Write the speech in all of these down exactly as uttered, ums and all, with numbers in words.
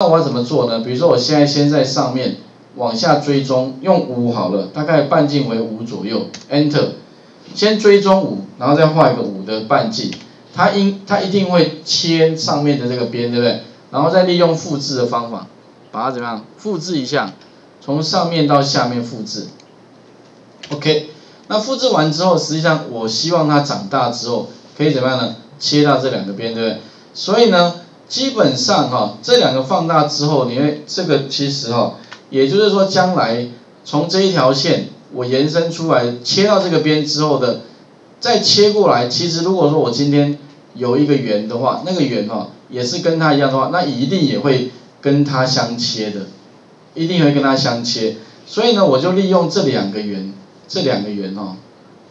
那我要怎么做呢？比如说我现在先在上面往下追踪，用五好了，大概半径为五左右 ，Enter， 先追踪五，然后再画一个五的半径，它应它一定会切上面的这个边，对不对？然后再利用复制的方法，把它怎么样？复制一下，从上面到下面复制。OK， 那复制完之后，实际上我希望它长大之后可以怎么样呢？切到这两个边，对不对？所以呢？基本上哈、哦，这两个放大之后，你会这个其实哈、哦，也就是说将来从这一条线我延伸出来，切到这个边之后的，再切过来，其实如果说我今天有一个圆的话，那个圆哈、哦、也是跟它一样的话，那一定也会跟它相切的，一定会跟它相切。所以呢，我就利用这两个圆，这两个圆哈、哦，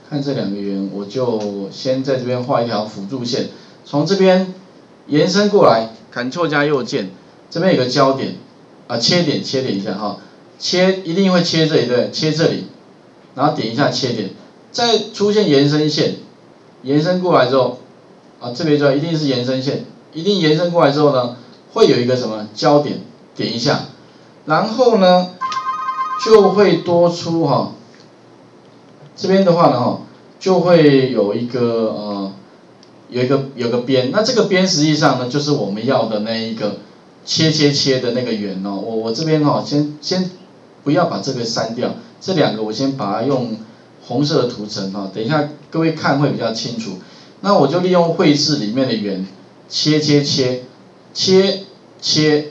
看这两个圆，我就先在这边画一条辅助线，从这边。延伸过来 ，Ctrl 加右键，这边有个焦点，啊，切点切点一下哈，切一定会切这里对，切这里，然后点一下切点，再出现延伸线，延伸过来之后，啊，这边就一定是延伸线，一定延伸过来之后呢，会有一个什么焦点，点一下，然后呢，就会多出哈、哦，这边的话呢哈，就会有一个呃。有一个有个边，那这个边实际上呢，就是我们要的那一个切切切的那个圆哦。我我这边哦，先先不要把这个删掉，这两个我先把它用红色的图层哦，等一下各位看会比较清楚。那我就利用绘制里面的圆，切切切切切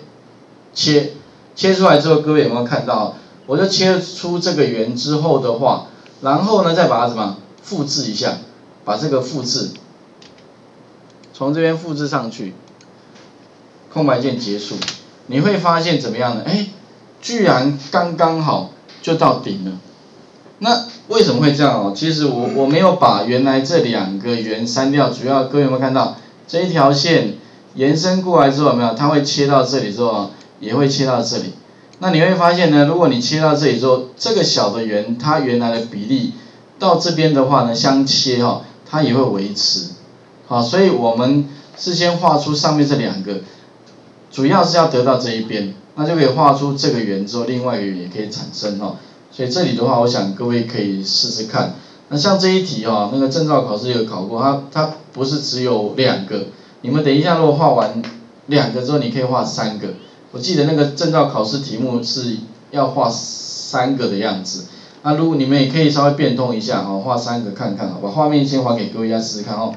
切切出来之后，各位有没有看到？我就切出这个圆之后的话，然后呢再把它什么复制一下，把这个复制。从这边复制上去，空白键结束，你会发现怎么样呢？哎，居然刚刚好就到顶了。那为什么会这样哦？其实我我没有把原来这两个圆删掉，主要各位有没有看到这一条线延伸过来之后有没有？它会切到这里之后，也会切到这里。那你会发现呢，如果你切到这里之后，这个小的圆它原来的比例到这边的话呢，相切哈、哦，它也会维持。好，所以我们事先画出上面这两个，主要是要得到这一边，那就可以画出这个圆之后，另外一个圆也可以产生哦。所以这里的话，我想各位可以试试看。那像这一题哦，那个证照考试有考过，它它不是只有两个，你们等一下如果画完两个之后，你可以画三个。我记得那个证照考试题目是要画三个的样子。那如果你们也可以稍微变动一下哦，画三个看看好吧，把画面先还给各位大家试试看哦。